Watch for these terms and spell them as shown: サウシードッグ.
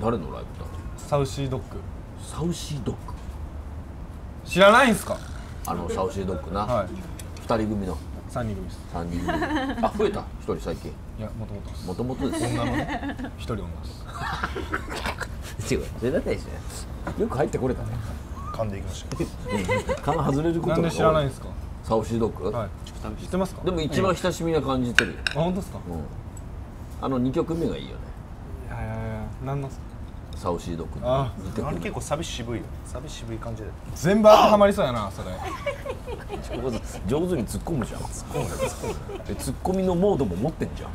誰のライブだ？サウシードッグ。サウシードッグ知らないんすか？あのサウシードッグな、はい、2人組の3人組です。3人組。あ、増えた？1人最近。いや、もともとです。もともとです。女のね、1人女です。違う、それだったでしょ。よく入ってこれたね。噛んでいきましょう。噛ん外れることが多い。なんで知らないんですか？サウシードッグ。はい、知ってますか？でも一番親しみは感じてるよ。あ、本当ですか？あの2曲目がいいよね。いやいやいや、何なんすか？サウシードッグ。あれ結構サビ渋いよ。サビ渋い感じで全部ハマりそうやな、それ。上手に突っ込むじゃん。突っ込む。ツッコミのモードも持ってんじゃん。